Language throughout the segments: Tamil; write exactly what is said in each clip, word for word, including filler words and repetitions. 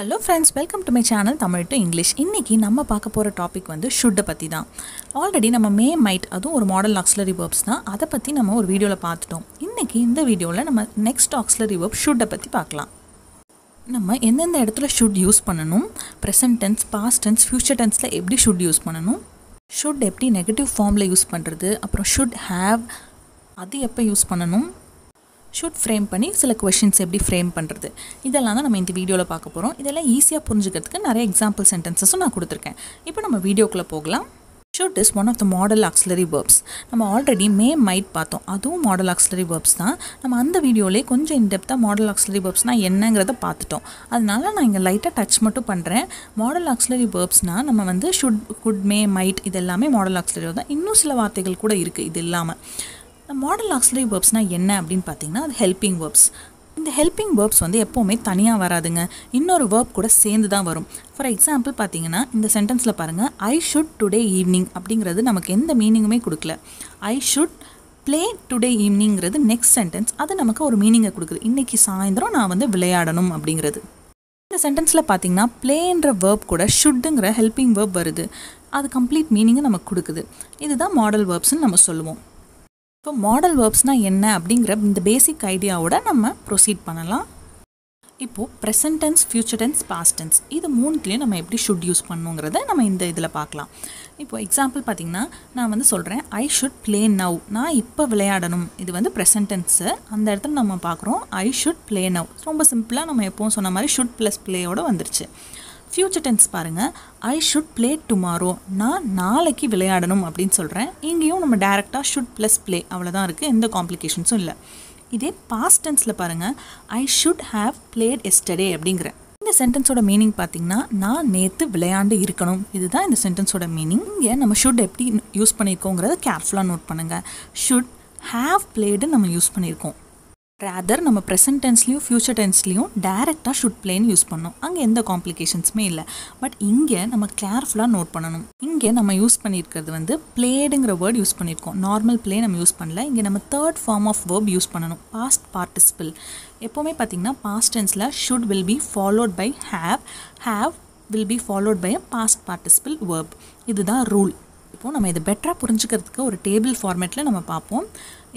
Hello friends, welcome to my channel Tamil to English. Inniki namma paaka pora topic vandu should patti dhaan. Already namma may might adhu or modal auxiliary verbs dhaan. Adha patti namma or video la paathutom. Inniki indha video la namma next auxiliary verb should patti paakalam. நம்ம எந்தெந்த இடத்துல should யூஸ் பண்ணனும், present tense, past tense, future tense ல எப்படி should யூஸ் பண்ணனும், should எப்படி நெகட்டிவ் ஃபார்ம்ல யூஸ் பண்றது, அப்புறம் should have அது எப்ப யூஸ் பண்ணனும், should frame பண்ணி சில क्वेश्चंस எப்படி frame பண்றது, இதெல்லாம் தான் நம்ம இந்த வீடியோல பார்க்க போறோம். இதெல்லாம் ஈஸியா புரிஞ்சிக்கிறதுக்கு நிறைய example sentences நான் கொடுத்திருக்கேன். இப்போ நம்ம வீடியோக்குள்ள போகலாம். Should is one of the modal auxiliary verbs. நம்ம ஆல்ரெடி may might பார்த்தோம். அதுவும் modal auxiliary verbs தான். நம்ம அந்த வீடியோலே கொஞ்சம் in-depth modal auxiliary verbsனா என்னங்கறத பார்த்துட்டோம். அதனால நான் இங்க லைட்டா டச் மட்டும் பண்றேன். Modal auxiliary verbsனா நம்ம வந்து should, could, may, might இதெல்லாம்மே modal auxiliary தான். இன்னும் சில வார்த்தைகள் கூட இருக்கு இது இல்லாம. Modal auxiliary verbsனா என்ன அப்படினு பாத்தீங்கன்னா அது helping verbs. இந்த helping verbs வந்து எப்பவுமே தனியா வராதுங்க. இன்னொரு verb கூட சேர்ந்து தான் வரும். For example பாத்தீங்கன்னா இந்த சென்டென்ஸ்ல பாருங்க, I should today evening அப்படிங்கிறது நமக்கு எந்த மீனிங்குமே கொடுக்கல. I should play today eveningங்கிறது next sentence. அது நமக்கு ஒரு மீனிங்கை கொடுக்குது. இன்னைக்கு சாயந்தரம் நான் வந்து விளையாடணும் அப்படிங்கிறது. இந்த சென்டென்ஸ்ல பாத்தீங்கன்னா playன்ற verb கூட shouldங்கற helping verb வருது. அது complete மீனிங்கை நமக்கு கொடுக்குது. இதுதான் modal verbsன்னு நம்ம சொல்லுவோம். இப்போ மாடல் வெர்ப்ஸ்னா என்ன அப்படிங்கற இந்த பேசிக் ஐடியாவோட நம்ம ப்ரோசீட் பண்ணலாம். இப்போ present tense, future tense, past tense இது மூணுக்குலயே நம்ம எப்படி should யூஸ் பண்ணுங்கறதை நம்ம இந்த இதில பார்க்கலாம். இப்போ எக்ஸாம்பிள் பாத்தீங்கன்னா நான் வந்து சொல்றேன் I should play now. நான் இப்போ விளையாடணும். இது வந்து பிரசன்ட் டென்ஸ். அந்த இடத்துல நம்ம பார்க்கறோம் I should play now. ரொம்ப சிம்பிளா நம்ம எப்பவும் சொன்ன மாதிரி should plus play ஓட வந்துருச்சு. Future tense பாருங்க, I should play tomorrow. நான் நாளைக்கு விளையாடணும் அப்படினு சொல்றேன். இங்கேயும் நம்ம டைரக்டா should plus play அவ்வளவுதான் இருக்கு. எந்த காம்ப்ளிகேஷன்ஸும் இல்ல. இதே past tenseல பாருங்க, I should have played yesterday அப்படிங்கற. இந்த சென்டென்ஸோட மீனிங் பாத்தீங்கன்னா நான் நேத்து விளையாண்டு இருக்கணும். இதுதான் இந்த சென்டென்ஸோட மீனிங். இங்க நம்ம should எப்படி யூஸ் பண்ணிருக்கோம்ங்கறத கேர்ஃபுல்லா நோட் பண்ணுங்க. Should have played நம்ம யூஸ் பண்ணிருக்கோம். Rather நம்ம present tenseலயும் future tenseலயும் டைரக்டா should play யூஸ் பண்ணோம். அங்க எந்த காம்ப்ளிகேஷன்ஸ்மே இல்ல. பட் இங்க நம்ம கேர்ஃபுல்லா நோட் பண்ணனும். இங்க நம்ம யூஸ் பண்ணியிருக்கிறது வந்து playedங்கற வேர்ட் யூஸ் பண்ணிருக்கோம். நார்மல் play நம்ம யூஸ் பண்ணல. இங்க நம்ம third form of verb use பண்ணனும். Past participle. எப்பவுமே பாத்தீங்கன்னா past tenseல should will be followed by have, have will be followed by a past participle verb. இதுதான் ரூல். இப்போ நம்ம இத பெட்டரா புரிஞ்சிக்கிறதுக்கு ஒரு டேபிள் ஃபார்மட்ல நம்ம பாப்போம்.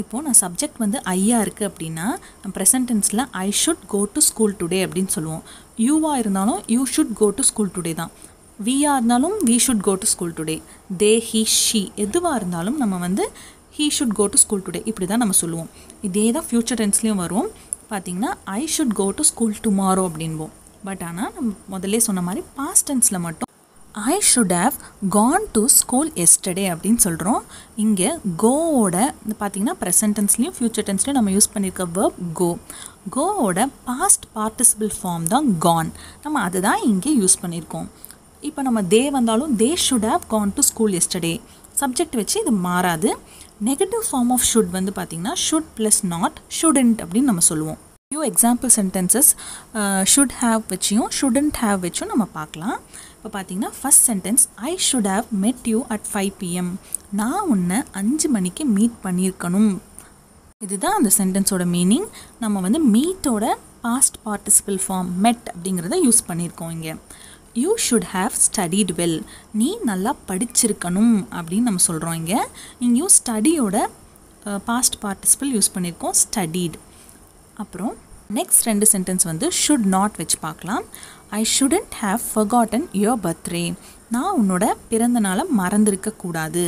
இப்போ நான் சப்ஜெக்ட் வந்து ஐயா இருக்கு அப்படினா நம்ம பிரசன்ட் டென்ஸ்ல I should go to school today அப்படினு சொல்லுவோம். You ஆ இருந்தாலும் you should go to school today தான். We ஆ இருந்தாலும் we should go to school today. They, he, she எதுவா இருந்தாலும் நம்ம வந்து he should go to school today இப்படி தான் நம்ம சொல்லுவோம். இதே தான் ஃபியூச்சர் டென்ஸ்லயும் வரும். பாத்தீங்கன்னா I should go to school tomorrow அப்படின்போம். பட் ஆனா நம்ம முதல்லயே சொன்ன மாதிரி past tenseல மட்டும் I should have gone to school yesterday அப்படினு சொல்றோம். இங்க go ஓட பாத்தீங்கன்னா present tenseலயும் future tenseலயும் நம்ம யூஸ் பண்ணிருக்க verb go. Go ஓட past participle form தான் gone. நம்ம அது தான் இங்க யூஸ் பண்ணிருக்கோம். இப்போ நம்ம they வந்தாலும் they should have gone to school yesterday. Subject வெச்சு இது மாறாது. Negative form of should வந்து பாத்தீங்கன்னா should plus not, shouldn't அப்படினு நம்ம சொல்லுவோம். Few example sentences uh, should have வெச்சியும் shouldn't have வெச்சியும் நம்ம பார்க்கலாம். இப்போ பாத்தீங்கன்னா first sentence I should have met you at five p m நான் உன்னை அஞ்சு மணிக்கு மீட் பண்ணியிருக்கணும். இதுதான் அந்த சென்டென்ஸோட மீனிங். நம்ம வந்து மீட்டோட past participle form met அப்படிங்கறத யூஸ் பண்ணிருக்கோம் இங்க. You should have studied well. நீ நல்லா படிச்சிருக்கணும் அப்படின்னு நம்ம சொல்றோம் இங்க. இங்கேயும் ஸ்டடியோட past participle யூஸ் பண்ணிருக்கோம் studied. அப்புறம் நெக்ஸ்ட் ரெண்டு சென்டென்ஸ் வந்து should not வெச்சு பார்க்கலாம். I shouldn't have forgotten your birthday. நான் உன்னோட பிறந்த நாளை மறந்திருக்க கூடாது.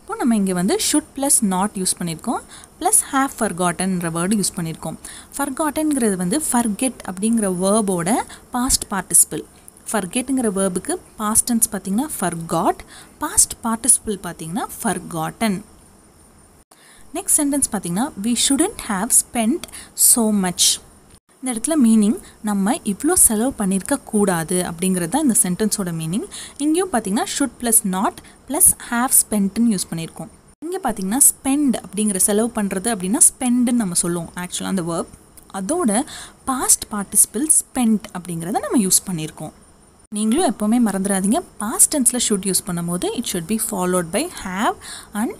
இப்போ நம்ம இங்க வந்து should plus not யூஸ் பண்ணிருக்கோம். plus have forgotten என்ற வேர்ட் யூஸ் பண்ணிருக்கோம். forgottenங்கிறது வந்து forget அப்படிங்கற verb ஓட past participle. forgetங்கற verbுக்கு past tense பாத்தீங்கன்னா forgot, past participle பாத்தீங்கன்னா forgotten. நெக்ஸ்ட் சென்டென்ஸ் பாத்தீங்கன்னா we shouldn't have spent so much. இந்த இடத்துல மீனிங் நம்ம இவ்ளோ செலவு பண்ணிருக்க கூடாது அப்படிங்கறது தான் இந்த சென்டென்ஸோட மீனிங். இங்கேயும் பாத்தீங்கன்னா should plus not plus have spent ன்னு யூஸ் பண்ணிருக்கோம். இங்க பாத்தீங்கன்னா spend அப்படிங்கற செலவு பண்றது அப்படினா spend ன்னு நம்ம சொல்லுவோம். ஆக்சுவலா அந்த verb அதோட past participle spent அப்படிங்கறத நம்ம யூஸ் பண்ணிருக்கோம். நீங்களும் எப்பவுமே மறந்துடாதீங்க past tenseல should யூஸ் பண்ணும்போது it should be followed by have and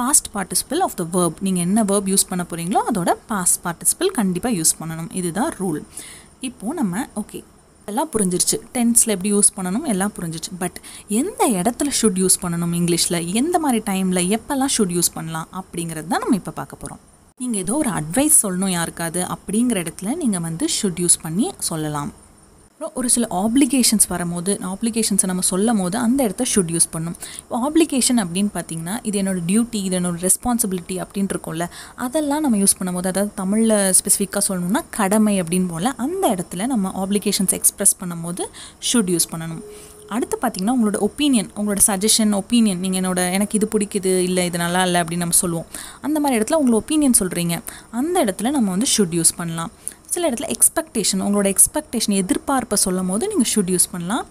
past participle of the verb. நீங்க என்ன verb யூஸ் பண்ண போறீங்களோ அதோட past participle கண்டிப்பா யூஸ் பண்ணனும். இதுதான் ரூல். இப்போ நம்ம ஓகே எல்லாம் புரிஞ்சிருச்சு. டென்ஸில் எப்படி யூஸ் பண்ணணும் எல்லாம் புரிஞ்சிருச்சு. பட் எந்த இடத்துல ஷுட் யூஸ் பண்ணணும் இங்கிலீஷில், எந்த மாதிரி டைமில் எப்போல்லாம் ஷுட் யூஸ் பண்ணலாம் அப்படிங்கிறது தான் நம்ம இப்போ பார்க்க போகிறோம். நீங்கள் ஏதோ ஒரு அட்வைஸ் சொல்லணும் யாருக்காது அப்படிங்கிற இடத்துல நீங்கள் வந்து ஷுட் யூஸ் பண்ணி சொல்லலாம். அப்புறம் ஒரு சில ஆப்ளிகேஷன்ஸ் வரும்போது, ஆப்ளிகேஷன்ஸை நம்ம சொல்லும் போது அந்த இடத்த ஷுட் யூஸ் பண்ணணும். இப்போ ஆப்ளிகேஷன் அப்படின்னு பார்த்தீங்கன்னா இது என்னோடய டியூட்டி, இது என்னோடய ரெஸ்பான்சிபிலிட்டி அப்படின்னு இருக்கும்ல, அதெல்லாம் நம்ம யூஸ் பண்ணும்போது, அதாவது தமிழில் ஸ்பெசிஃபிக்காக சொல்லணும்னா கடமை அப்படின்னு போல் அந்த இடத்துல நம்ம ஆப்ளிகேஷன்ஸ் எக்ஸ்ப்ரெஸ் பண்ணும் போது ஷுட் யூஸ் பண்ணணும். அடுத்து பார்த்திங்கன்னா உங்களோட ஒப்பீனியன், உங்களோட சஜஷன், ஒப்பீனியன், நீங்கள் என்னோட எனக்கு இது பிடிக்குது இல்லை இது நல்லா இல்லை அப்படின்னு நம்ம சொல்லுவோம். அந்த மாதிரி இடத்துல உங்களோட ஒப்பீனியன் சொல்கிறீங்க, அந்த இடத்துல நம்ம வந்து ஷுட் யூஸ் பண்ணலாம். சில இடத்துல எக்ஸ்பெக்டேஷன், உங்களோட எக்ஸ்பெக்டேஷன், எதிர்பார்ப்பை சொல்லும் போது நீங்கள் ஷுட் யூஸ் பண்ணலாம்.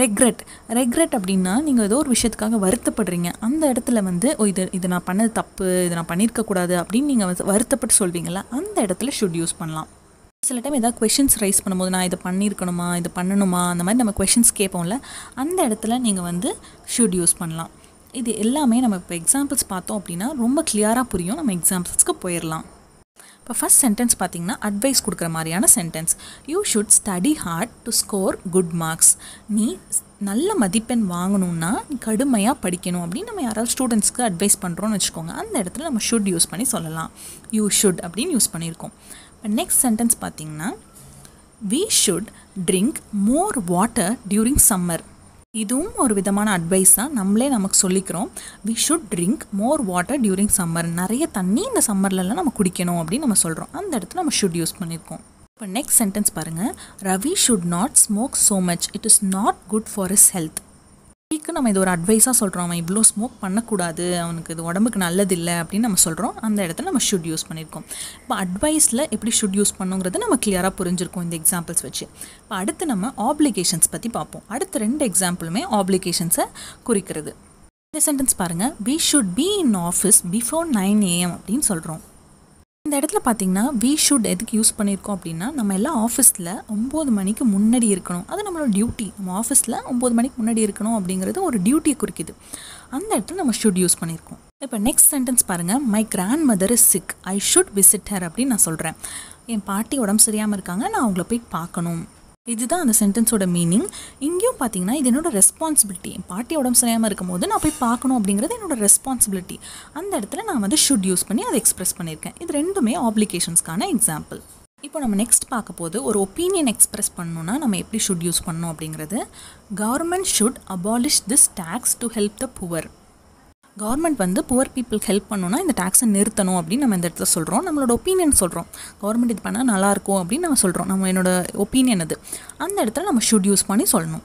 ரெக்ரெட், ரெக்ரெட் அப்படின்னா நீங்கள் ஏதோ ஒரு விஷயத்துக்காக வருத்தப்படுறீங்க, அந்த இடத்துல வந்து ஓ இது இது நான் பண்ணது தப்பு, இது நான் பண்ணியிருக்கக்கூடாது அப்படின்னு நீங்கள் வந்து வருத்தப்பட்டு சொல்வீங்களா, அந்த இடத்துல ஷுட் யூஸ் பண்ணலாம். சில டைம் ஏதாவது கொஷின்ஸ் ரைஸ் பண்ணும்போது, நான் இதை பண்ணியிருக்கணுமா, இது பண்ணணுமா, அந்த மாதிரி நம்ம கொஷின்ஸ் கேட்போம்ல, அந்த இடத்துல நீங்கள் வந்து ஷுட் யூஸ் பண்ணலாம். இது எல்லாமே நம்ம இப்போ எக்ஸாம்பிள்ஸ் பார்த்தோம் அப்படின்னா ரொம்ப கிளியராக புரியும். நம்ம எக்ஸாம்பிள்ஸ்க்கு போயிடலாம். இப்போ ஃபஸ்ட் சென்டென்ஸ் பார்த்தீங்கன்னா அட்வைஸ் கொடுக்குற மாதிரியான sentence. You should study hard to score good marks. நீ நல்ல மதிப்பெண் வாங்கணுன்னா நீ கடுமையாக படிக்கணும் அப்படின்னு நம்ம யாராவது ஸ்டூடெண்ட்ஸ்க்கு அட்வைஸ் பண்ணுறோன்னு வச்சுக்கோங்க, அந்த இடத்துல நம்ம ஷுட் யூஸ் பண்ணி சொல்லலாம். யூ ஷுட் அப்படின்னு யூஸ் பண்ணியிருக்கோம். இப்போ நெக்ஸ்ட் சென்டென்ஸ் பார்த்தீங்கன்னா we should drink more water during summer. இதுவும் ஒரு விதமான அட்வைஸ் தான், நம்மளே நமக்கு சொல்லிக்கிறோம். We should drink more water during summer. நிறைய தண்ணி இந்த சம்மர்லலாம் நம்ம குடிக்கணும் அப்படின்னு நம்ம சொல்கிறோம், அந்த இடத்துல நம்ம ஷுட் யூஸ் பண்ணியிருக்கோம். இப்போ நெக்ஸ்ட் சென்டென்ஸ் பாருங்கள். Ravi should not smoke so much, it is not good for his health. ரவிக்கு நம்ம இது ஒரு அட்வைஸாக சொல்கிறோம், அவன் இவ்வளோ ஸ்மோக் பண்ணக்கூடாது, அவனுக்கு இது உடம்புக்கு நல்லதில்லை அப்படின்னு நம்ம சொல்கிறோம், அந்த இடத்துல நம்ம ஷுட் யூஸ் பண்ணியிருக்கோம். இப்போ அட்வைஸில் எப்படி ஷுட் யூஸ் பண்ணுங்கிறது நம்ம கிளியராக புரிஞ்சிருக்கோம் இந்த எக்ஸாம்பிள்ஸ் வச்சு. இப்போ அடுத்து நம்ம ஆப்ளிகேஷன்ஸ் பற்றி பார்ப்போம். அடுத்து ரெண்டு எக்ஸாம்பிளுமே ஆப்ளிகேஷன்ஸை குறிக்கிறது. இந்த சென்டென்ஸ் பாருங்கள். We should be in office before nine AM அப்படின்னு சொல்கிறோம். இந்த இடத்துல பார்த்திங்கன்னா வி ஷுட் எதுக்கு யூஸ் பண்ணியிருக்கோம் அப்படின்னா, நம்ம எல்லாம் ஆஃபீஸில் ஒம்பது மணிக்கு முன்னாடி இருக்கணும், அது நம்மளோட டியூட்டி. நம்ம ஆஃபீஸில் ஒம்பது மணிக்கு முன்னாடி இருக்கணும் அப்படிங்கிறது ஒரு டியூட்டியை குறிக்குது, அந்த இடத்துல நம்ம ஷுட் யூஸ் பண்ணியிருக்கோம். இப்போ நெக்ஸ்ட் சென்டென்ஸ் பாருங்கள். My grand mother is sick, I should visit her அப்படின்னு நான் சொல்கிறேன். என் பாட்டி உடம்பு சரியாமல் இருக்காங்க, நான் அவங்கள போய் பார்க்கணும். இதுதான் அந்த சென்டென்ஸோட மீனிங். இங்கேயும் பார்த்தீங்கன்னா இது என்னோடய ரெஸ்பான்சிபிலிட்டி, என் பாட்டி உடம்பு சரியாமல் இருக்கும் போது நான் போய் பார்க்கணும் அப்படிங்கிறது என்னோடய ரெஸ்பான்சிபிலிட்டி, அந்த இடத்துல நான் வந்து ஷுட் யூஸ் பண்ணி அதை எக்ஸ்ப்ரெஸ் பண்ணியிருக்கேன். இது ரெண்டுமே ஆப்ளிகேஷன்ஸ்க்கான எக்ஸாம்பிள். இப்போ நம்ம நெக்ஸ்ட் பார்க்க போது ஒரு ஒப்பீனியன் எக்ஸ்ப்ரெஸ் பண்ணணும்னா நம்ம எப்படி ஷுட் யூஸ் பண்ணணும் அப்படிங்கிறது. Government should abolish this tax to help the poor. Government வந்து புவர் பீப்புளுக்கு ஹெல்ப் பண்ணணும்னா இந்த டேக்ஸை நிறுத்தணும் அப்படின்னு நம்ம இந்த இடத்துல சொல்கிறோம். நம்மளோட ஒப்பீனியன் சொல்கிறோம், கவர்மெண்ட் இது பண்ணால் நல்லாயிருக்கும் அப்படின்னு நம்ம சொல்கிறோம். நம்ம என்னோட ஒப்பீனியன் அது, அந்த இடத்துல நம்ம ஷுட் யூஸ் பண்ணி சொல்லணும்.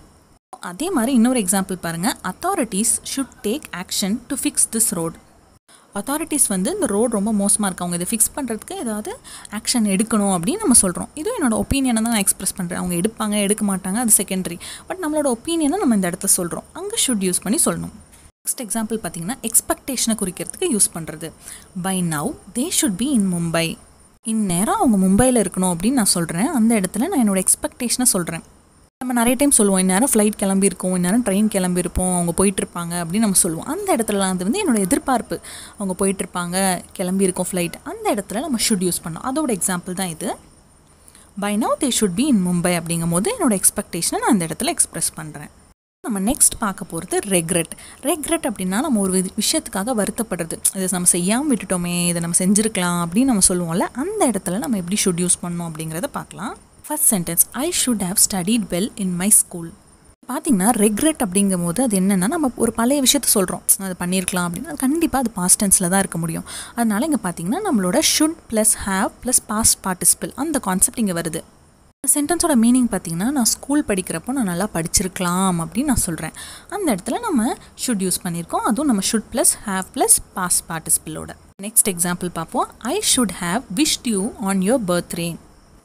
அதே மாதிரி இன்னொரு எக்ஸாம்பிள் பாருங்கள். Authorities should take action to fix this road. Authorities வந்து இந்த ரோடு ரொம்ப மோசமாக இருக்குது, அவங்க இதை ஃபிக்ஸ் பண்ணுறதுக்கு ஏதாவது ஆக்ஷன் எடுக்கணும் அப்படின்னு நம்ம சொல்கிறோம். இதுவும் என்னோடய ஒப்பீனியனை தான் நான் எக்ஸ்ப்ரெஸ் பண்ணுறேன், அவங்க எடுப்பாங்க எடுக்க மாட்டாங்க அது செகண்டரி, பட் நம்மளோட ஒப்பீனியனை நம்ம இந்த இடத்துல சொல்கிறோம், அங்கே ஷுட் யூஸ் பண்ணி சொல்லணும். நெக்ஸ்ட் எக்ஸாம்பிள் பார்த்தீங்கன்னா எக்ஸ்பெக்டேஷனை குறிக்கிறதுக்கு யூஸ் பண்ணுறது. By now they should be in Mumbai. இந்நேரம் அவங்க மும்பையில் இருக்கணும் அப்படின்னு நான் சொல்கிறேன், அந்த இடத்துல நான் என்னோடய எக்ஸ்பெக்டேஷனை சொல்கிறேன். நம்ம நிறைய டைம் சொல்லுவோம், இந்நேரம் ஃப்ளைட் கிளம்பியிருக்கோம், இந்நேரம் ட்ரெயின் கிளம்பியிருப்போம், அவங்க போயிட்டுருப்பாங்க அப்படின்னு நம்ம சொல்லுவோம். அந்த இடத்துல அது வந்து என்னோடய எதிர்பார்ப்பு, அவங்க போயிட்டுருப்பாங்க, கிளம்பியிருக்கோம் ஃப்ளைட், அந்த இடத்துல நம்ம ஷுட் யூஸ் பண்ணோம். அதோட எக்ஸாம்பிள் தான் இது. By now they should be in Mumbai அப்படிங்கும் போது என்னோடய எக்ஸ்பெக்டேஷனை நான் அந்த இடத்துல எக்ஸ்ப்ரெஸ் பண்ணுறேன். நம்ம நெக்ஸ்ட் பார்க்க போகிறது ரெக்ரெட். ரெக்ரெட் அப்படின்னா நம்ம ஒரு விஷயத்துக்காக வருத்தப்படுறது, இதை நம்ம செய்யாமல் விட்டுட்டோமே, இதை நம்ம செஞ்சுருக்கலாம் அப்படின்னு நம்ம சொல்லுவோம்ல, அந்த இடத்துல நம்ம எப்படி ஷுட் யூஸ் பண்ணணும் அப்படிங்கிறத பார்க்கலாம். First sentence I should have studied well in my school. பார்த்திங்கன்னா ரெக்ரெட் அப்படிங்கும் போது அது என்னென்னா நம்ம ஒரு பழைய விஷயத்தை சொல்கிறோம், அது பண்ணியிருக்கலாம் அப்படின்னு, அது கண்டிப்பாக அது பாஸ்ட் டென்ஸில் தான் இருக்க முடியும். அதனால் இங்கே பார்த்திங்கன்னா நம்மளோட should plus have plus past participle அந்த கான்செப்ட் இங்கே வருது. இந்த சென்டென்ஸோட மீனிங் பார்த்திங்கன்னா நான் ஸ்கூல் படிக்கிறப்போ நான் நல்லா படிச்சிருக்கலாம் அப்படின்னு நான் சொல்கிறேன், அந்த இடத்துல நம்ம ஷுட் யூஸ் பண்ணியிருக்கோம், அதுவும் நம்ம should plus have plus past பார்ட்டிசிபிளோட. நெக்ஸ்ட் எக்ஸாம்பிள் பார்ப்போம். I should have wished you on your birthday.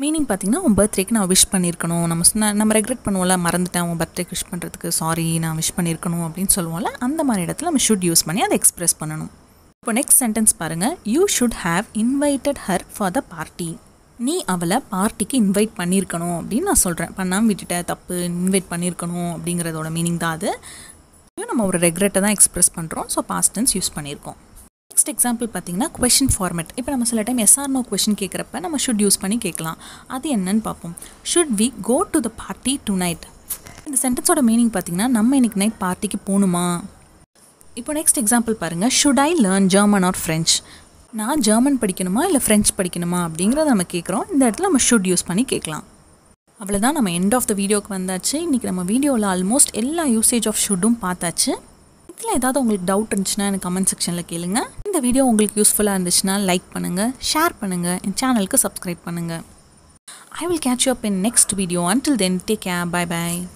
Meaning பார்த்திங்கன்னா உன் பர்த்டேக்கு நான் விஷ் பண்ணியிருக்கணும், நம்ம நம்ம ரெக்ரெட் பண்ணுவோம்ல, மறந்துட்டேன் உன் பர்த்டேக்கு விஷ் பண்ணுறதுக்கு, சாரி நான் விஷ் பண்ணியிருக்கணும் அப்படின்னு சொல்லுவோம்ல, அந்த மாதிரி இடத்துல நம்ம ஷுட் யூஸ் பண்ணி அதை எக்ஸ்ப்ரெஸ் பண்ணணும். இப்போ நெக்ஸ்ட் சென்டென்ஸ் பாருங்கள். You should have invited her for the party. நீ அவளை பார்ட்டிக்கு இன்வைட் பண்ணியிருக்கணும் அப்படின்னு நான் சொல்கிறேன், பண்ணாமல் விட்டுட்ட தப்பு, இன்வைட் பண்ணியிருக்கணும் அப்படிங்கிறதோட மீனிங் தான் அது. நம்ம ஒரு ரெக்ரெட்டை தான் எக்ஸ்ப்ரெஸ் பண்ணுறோம், ஸோ பாஸ்ட் டென்ஸ் யூஸ் பண்ணியிருக்கோம். Next example is question format. Now, we will use yes or no question. We should use it. Should we go to the party tonight? The sentence meaning is we party to the party. Next example is should I learn German or French? I German or French? We should use it. That's why we end of the video. We have almost all usage of should. If you have any doubt in the comment section, if this video is useful, like, share and channel subscribe. I will catch you up in next video. Until then, take care. Bye bye.